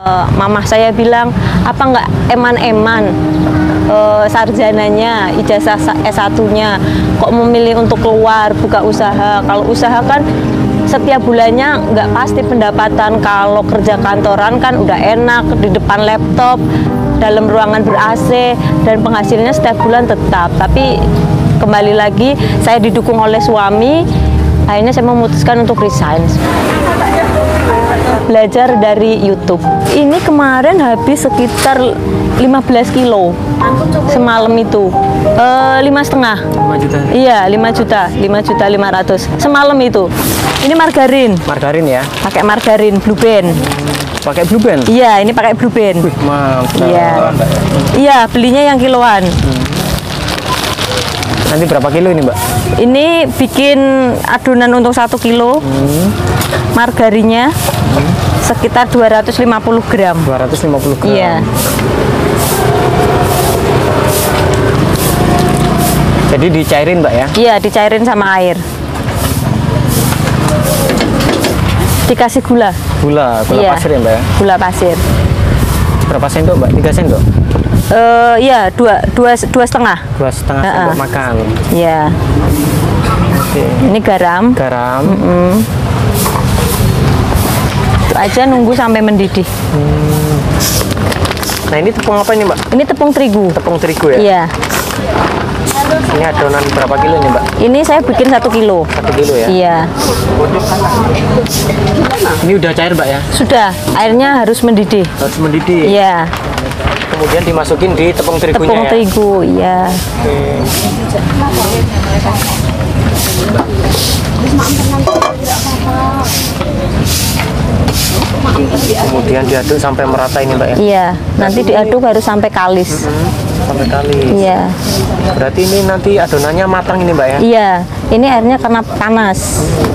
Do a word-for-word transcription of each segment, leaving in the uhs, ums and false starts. Uh, Mama saya bilang, apa nggak eman-eman uh, sarjananya, ijazah S satunya, kok memilih untuk keluar, buka usaha. Kalau usaha kan setiap bulannya nggak pasti pendapatan, kalau kerja kantoran kan udah enak, di depan laptop, dalam ruangan ber A C, dan penghasilannya setiap bulan tetap. Tapi kembali lagi, saya didukung oleh suami, akhirnya saya memutuskan untuk resign. Belajar dari YouTube. Ini kemarin habis sekitar lima belas kilo semalam itu, lima setengah. lima juta. Iya, lima juta, lima juta lima ratus semalam itu. Ini margarin. Margarin ya? Pakai margarin Blue Band. Pakai Blue Band? Iya, ini pakai Blue Band. Wih, mantap. Iya. Iya, belinya yang kiloan. Hmm. Nanti berapa kilo ini, Mbak? Ini bikin adonan untuk satu kilo. Hmm. Margarinnya hmm. sekitar dua ratus lima puluh gram. dua ratus lima puluh gram. Iya. Jadi dicairin, Mbak ya? Iya, dicairin sama air. Dikasih gula. Gula, gula iya. Pasir ya, Mbak ya? Gula pasir. Berapa sendok, Mbak? Tiga sendok. Uh, ya dua dua dua setengah dua setengah uh -uh. sendok makan. Ya. Okay. Ini garam. Garam. Mm -mm. Itu aja, nunggu sampai mendidih. Hmm. Nah ini tepung apa ini, Mbak? Ini tepung terigu. Tepung terigu ya? Iya. Ini adonan berapa kilo nih, Mbak? Ini saya bikin satu kilo. Satu kilo ya? Iya. Ini udah cair, Mbak ya? Sudah. Airnya harus mendidih. Harus mendidih. Iya. Kemudian dimasukin di tepung terigunya. Tepung ya? Terigu, iya. Kemudian diaduk sampai merata ini, Mbak ya? Iya. Nanti diaduk harus sampai kalis. Mm-hmm. Sampai kalis. Iya. Berarti ini nanti adonannya matang ini, Mbak ya? Iya. Ini airnya karena panas. Hmm.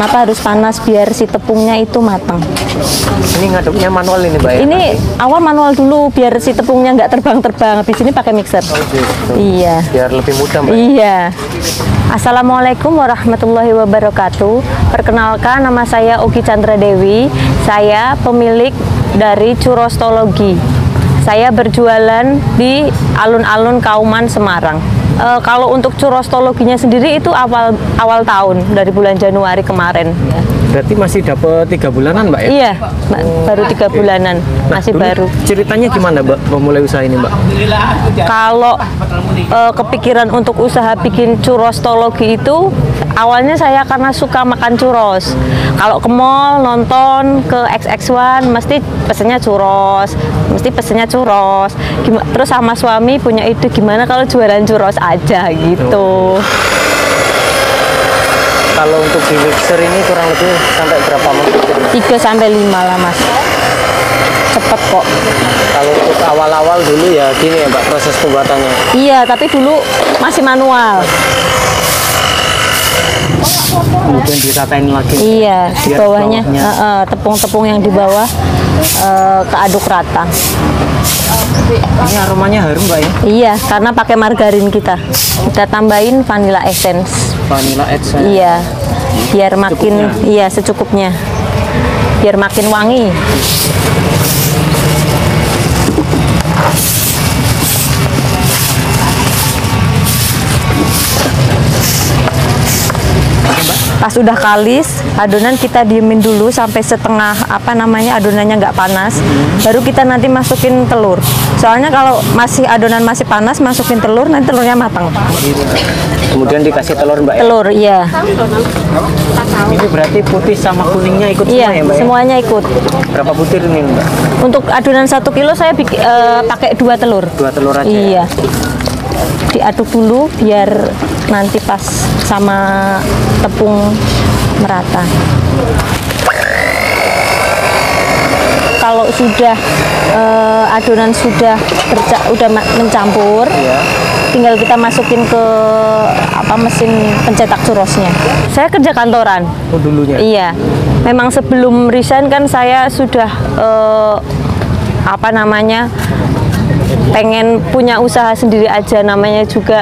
Kenapa harus panas? Biar si tepungnya itu matang. Ini ngaduknya manual ini, Mbak ya? Ini nanti? Awal manual dulu biar si tepungnya nggak terbang-terbang. Habis ini pakai mixer. Oh, gitu. Iya. Biar lebih mudah, Mbak. Iya. Assalamualaikum warahmatullahi wabarakatuh. Perkenalkan, nama saya Oki Candra Dewi. Saya pemilik dari Churrostology. Saya berjualan di Alun Alun Kauman, Semarang. E, kalau untuk churrostologinya sendiri itu awal awal tahun, dari bulan Januari kemarin. Berarti masih dapat tiga bulanan, Mbak ya? Iya, oh, baru tiga okay. bulanan, nah, masih baru. Ceritanya gimana, Mbak, memulai usaha ini, Mbak? Kalau e, kepikiran untuk usaha bikin churrostologi itu, awalnya saya karena suka makan churros. Kalau ke mall, nonton, ke X X one, mesti pesennya churros. Mesti pesennya churros. Gima, terus sama suami punya ide, gimana kalau jualan churros aja gitu. Kalau untuk di mixer ini kurang lebih sampai berapa menit? tiga sampai lima lah, Mas. Cepet kok. Kalau untuk awal-awal dulu ya gini ya, Mbak, proses pembuatannya. Iya, tapi dulu masih manual. Kemudian diratain lagi. Iya, di bawahnya tepung-tepung uh, uh, yang di bawah uh, keaduk rata. Ini aromanya harum, Mbak ya? Iya, karena pakai margarin kita. Kita tambahin vanilla essence. Vanilla essence. Iya, biar makin secukupnya. Iya secukupnya, biar makin wangi. Pas udah kalis, adonan kita diemin dulu sampai setengah apa namanya adonannya nggak panas, hmm. baru kita nanti masukin telur. Soalnya kalau masih adonan masih panas, masukin telur nanti telurnya matang. Kemudian dikasih telur, Mbak ya? Telur, iya. Ini berarti putih sama kuningnya ikut iya, semua ya, Mbak? Iya, semuanya ikut. Berapa butir ini, Mbak? Untuk adonan satu kilo saya bikin, eh, pakai dua telur. Dua telur aja. Iya. Ya? Diaduk dulu biar nanti pas sama tepung merata. Kalau sudah eh, adonan sudah terca udah mencampur, iya. tinggal kita masukin ke apa mesin pencetak churrosnya. Saya kerja kantoran. Oh, dulunya. Iya. Memang sebelum resign kan saya sudah eh, apa namanya pengen punya usaha sendiri aja, namanya juga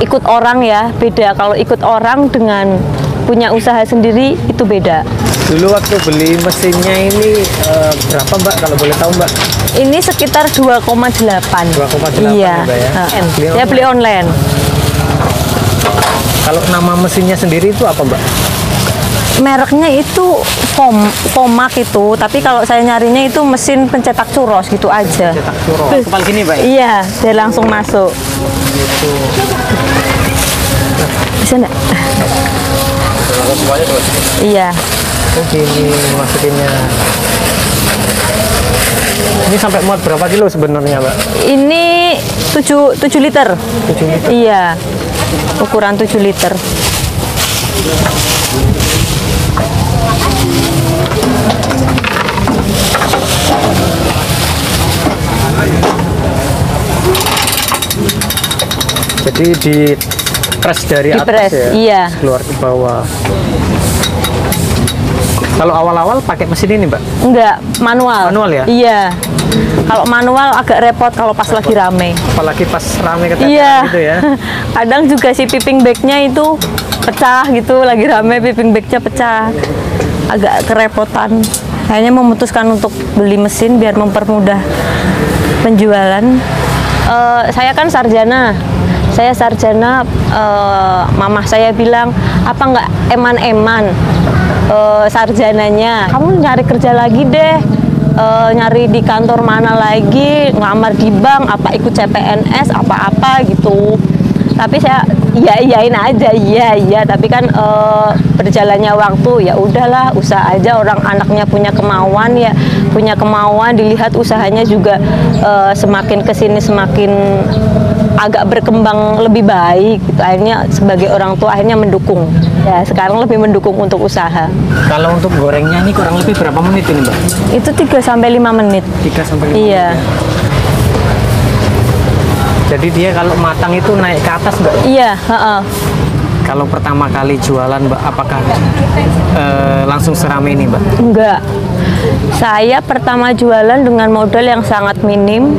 ikut orang ya, beda. Kalau ikut orang dengan punya usaha sendiri itu beda. Dulu waktu beli mesinnya ini uh, berapa Mbak, kalau boleh tahu Mbak? Ini sekitar dua koma delapan. dua koma delapan iya. Mbak ya? Uh, beli saya beli online. Kalau nama mesinnya sendiri itu apa Mbak? Mereknya itu pom, pomak itu, tapi kalau saya nyarinya itu mesin pencetak churros gitu aja. Pencetak churros. Kepal gini Mbak? Iya, dia langsung masuk. Gitu. Bisa enggak? Semuanya, iya. Oh gini masukinnya. Ini sampai muat berapa kilo sebenarnya Mbak? Ini tujuh liter. tujuh liter? Iya. Ukuran tujuh liter. Jadi di press dari di atas press, ya, iya. Keluar ke bawah. Kalau awal-awal pakai mesin ini Mbak? Enggak, manual. Manual ya? Iya. Kalau manual agak repot kalau pas repot. Lagi rame. Apalagi pas rame keteteran iya. Gitu ya. Kadang juga si piping bagnya itu pecah gitu, lagi rame piping bagnya pecah. Agak kerepotan. Akhirnya memutuskan untuk beli mesin biar mempermudah penjualan. Uh, saya kan sarjana. Saya sarjana, uh, mamah saya bilang, apa nggak eman-eman uh, sarjananya? Kamu nyari kerja lagi deh, uh, nyari di kantor mana lagi, ngelamar di bank, apa ikut C P N S, apa-apa gitu. Tapi saya iya-iyain aja, iya-iya, tapi kan uh, berjalannya waktu, ya udahlah, usaha aja, orang anaknya punya kemauan ya, punya kemauan, dilihat usahanya juga uh, semakin kesini semakin agak berkembang lebih baik gitu. Akhirnya sebagai orang tua akhirnya mendukung ya, sekarang lebih mendukung untuk usaha. Kalau untuk gorengnya ini kurang lebih berapa menit ini Mbak? Itu tiga sampai lima menit. tiga sampai lima iya. Menit. Jadi dia kalau matang itu naik ke atas Mbak? Iya, heeh. Kalau pertama kali jualan Mbak apakah eh, langsung serame ini Mbak? Enggak. Saya pertama jualan dengan modal yang sangat minim.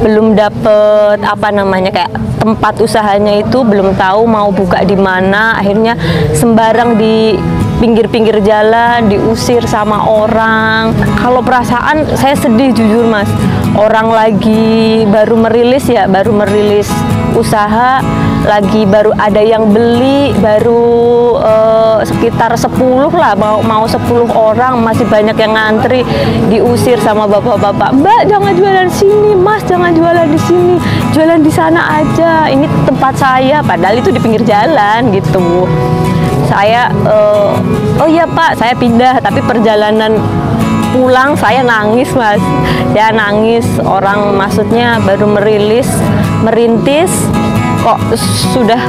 Belum dapet apa namanya kayak tempat usahanya itu, belum tahu mau buka di mana, akhirnya sembarang di pinggir-pinggir jalan diusir sama orang. Kalau perasaan saya sedih jujur Mas, orang lagi baru merilis ya, baru merilis usaha, lagi baru ada yang beli, baru eh, sekitar sepuluh lah, mau, mau sepuluh orang, masih banyak yang ngantri, diusir sama bapak-bapak, Mbak jangan jualan sini, Mas jangan jualan di sini, jualan di sana aja, ini tempat saya, padahal itu di pinggir jalan gitu. Saya, eh, oh iya Pak, saya pindah, tapi perjalanan pulang saya nangis Mas, ya nangis, orang maksudnya baru merilis, merintis, kok sudah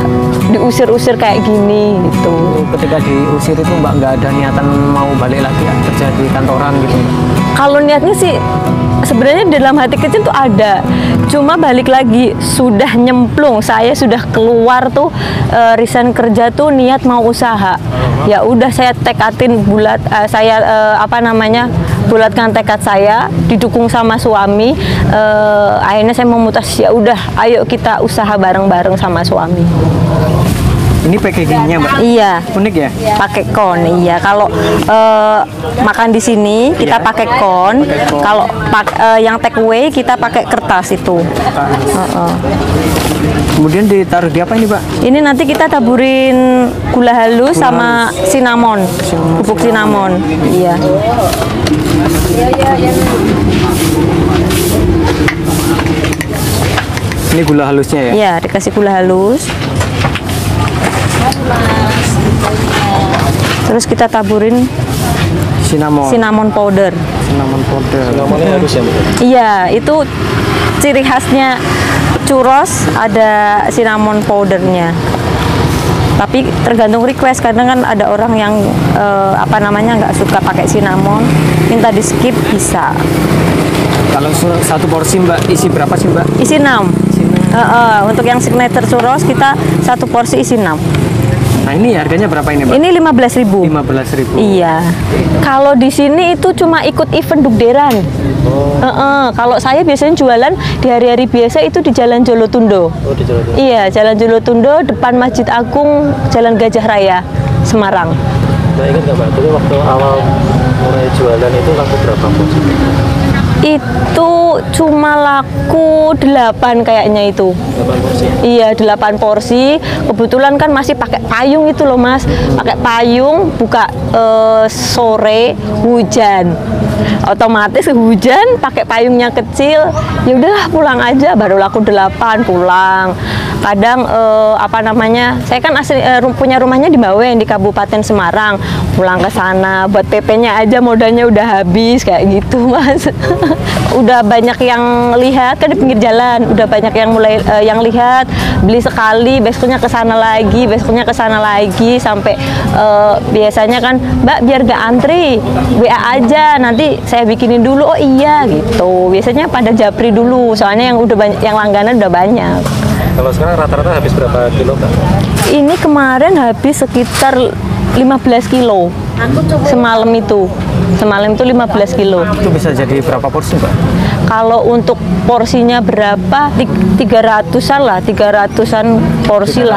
diusir-usir kayak gini gitu. Ketika diusir itu Mbak nggak ada niatan mau balik lagi ya, kerja di kantoran gitu? Kalau niatnya sih sebenarnya dalam hati kecil tuh ada, cuma balik lagi sudah nyemplung, saya sudah keluar tuh e, resign kerja tuh niat mau usaha. Uh-huh. Ya udah saya tekatin bulat, e, saya e, apa namanya bulatkan tekad saya, didukung sama suami. E, akhirnya saya memutus ya udah, ayo kita usaha bareng-bareng sama suami. Ini packagingnya Mbak? Iya. Unik ya? Pakai kon, iya. Kalau uh, makan di sini kita iya. pakai kon. kon. Kalau pak, uh, yang take away kita pakai kertas itu. Uh -uh. Kemudian ditaruh di apa ini Mbak? Ini nanti kita taburin gula halus gula sama sinamon, bubuk sinamon. Iya. Ini gula halusnya ya? Iya, dikasih gula halus. Terus kita taburin cinnamon, cinnamon powder. Cinnamon powder. Cinnamonnya hmm. halus ya, Bu? Iya, itu ciri khasnya churros ada cinnamon powdernya. Tapi tergantung request, kadang kan ada orang yang eh, apa namanya nggak suka pakai cinnamon, minta di skip bisa. Kalau satu porsi Mbak isi berapa sih Mbak? Isi enam. Uh, uh, untuk yang signature churros kita satu porsi isi enam. Nah ini harganya berapa ini Mbak? Ini lima belas ribu. lima belas ribu. Iya. Kalau di sini itu cuma ikut event Dugderan. Oh. Uh, uh. Kalau saya biasanya jualan di hari-hari biasa itu di Jalan Jolotundo. Oh, di Jolotundo. Iya, Jalan Jolotundo depan Masjid Agung, Jalan Gajah Raya, Semarang. Mbak ingat nggak Mbak, dulu waktu awal mulai jualan itu laku berapa porsi? Itu cuma laku delapan kayaknya itu. delapan porsi? Iya, delapan porsi. Kebetulan kan masih pakai payung itu loh Mas. Pakai payung, buka eh, sore hujan. Otomatis hujan, pakai payungnya kecil. Ya udahlah pulang aja, baru laku delapan pulang. Kadang eh, apa namanya? Saya kan asli eh, punya rumahnya di Bawen di Kabupaten Semarang. Pulang ke sana buat P P-nya aja modalnya udah habis kayak gitu, Mas. Udah banyak yang lihat kan di pinggir jalan, udah banyak yang mulai uh, yang lihat, beli sekali besoknya ke sana lagi, besoknya ke sana lagi sampai uh, biasanya kan Mbak biar gak antri W A aja nanti saya bikinin dulu. Oh iya gitu, biasanya pada japri dulu soalnya yang udah banyak, yang langganan udah banyak. Kalau sekarang rata-rata habis berapa kilo Mbak? Ini kemarin habis sekitar lima belas kilo semalam itu. Semalam itu lima belas kilo. Itu bisa jadi berapa porsi Mbak? Kalau untuk porsinya berapa? tiga ratusan lah, tiga ratusan porsi lah.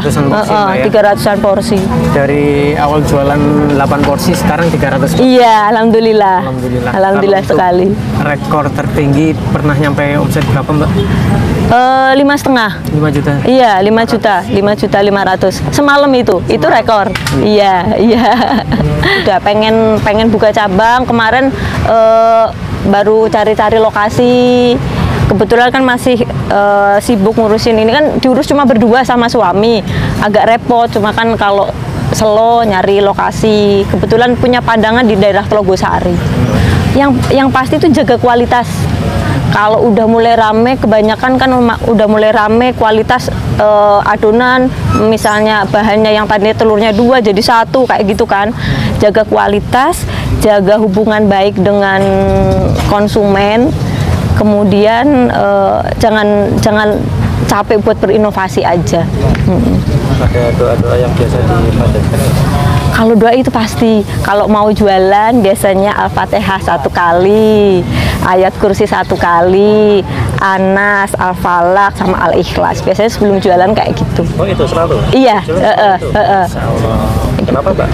tiga ratusan porsi, uh, ya? Porsi. Dari awal jualan delapan porsi sekarang tiga ratus porsi. Iya, alhamdulillah. Alhamdulillah, alhamdulillah sekali. Rekor tertinggi pernah nyampe omset berapa Mbak? lima setengah lima juta. Iya, lima juta, lima juta lima ratus semalam itu. Semalam. Itu rekor. Iya, iya. Udah pengen pengen buka cabang kemarin, eh, baru cari-cari lokasi. Kebetulan kan masih eh, sibuk ngurusin ini kan, diurus cuma berdua sama suami. Agak repot, cuma kan kalau slow nyari lokasi. Kebetulan punya pandangan di daerah Tlogosari. Yang yang pasti itu jaga kualitas. Kalau udah mulai rame, kebanyakan kan udah mulai rame kualitas e, adonan, misalnya bahannya yang tadinya telurnya dua jadi satu kayak gitu kan. Jaga kualitas, jaga hubungan baik dengan konsumen, kemudian e, jangan jangan capek buat berinovasi aja. Ada doa-doa yang biasa dipanjatkan? Kalau doa itu pasti. Kalau mau jualan biasanya Al-Fatihah satu kali. Ayat kursi satu kali, Anas, Al-Falaq, sama Al-Ikhlas. Biasanya sebelum jualan kayak gitu. Oh itu selalu? Iya. Uh, uh, uh, uh. Kenapa Mbak?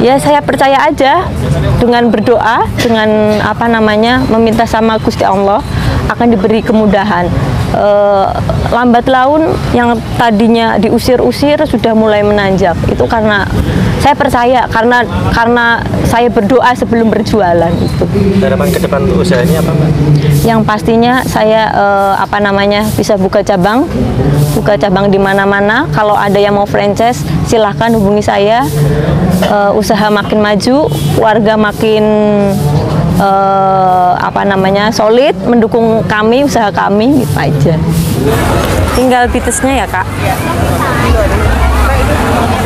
Ya saya percaya aja dengan berdoa, dengan apa namanya meminta sama Gusti Allah akan diberi kemudahan. Uh, lambat laun yang tadinya diusir-usir sudah mulai menanjak. Itu karena saya percaya, karena karena saya berdoa sebelum berjualan itu. Harapan ke depan usahanya apa Mbak? Yang pastinya saya uh, apa namanya bisa buka cabang, buka cabang di mana-mana. Kalau ada yang mau franchise silahkan hubungi saya. Uh, usaha makin maju, warga makin Uh, apa namanya solid mendukung kami, usaha kami gitu aja. Tinggal pitusnya ya Kak?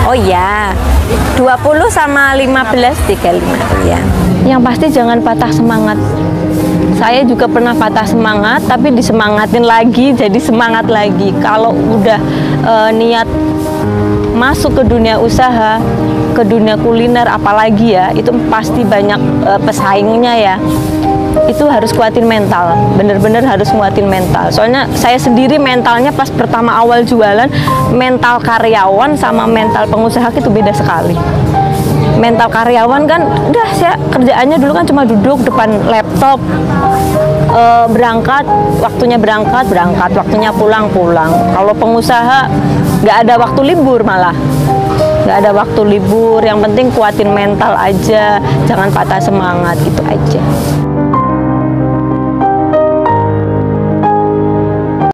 Oh ya, dua puluh sama lima belas, tiga puluh lima ya. Yang pasti jangan patah semangat. Saya juga pernah patah semangat tapi disemangatin lagi jadi semangat lagi. Kalau udah uh, niat masuk ke dunia usaha, ke dunia kuliner apalagi ya, itu pasti banyak uh, pesaingnya ya. Itu harus kuatin mental, bener-bener harus nguatin mental. Soalnya saya sendiri mentalnya pas pertama awal jualan, mental karyawan sama mental pengusaha itu beda sekali. Mental karyawan kan, udah saya kerjaannya dulu kan cuma duduk depan laptop, e, berangkat, waktunya berangkat, berangkat, waktunya pulang, pulang. Kalau pengusaha nggak ada waktu libur malah. Nggak ada waktu libur, yang penting kuatin mental aja, jangan patah semangat, gitu aja.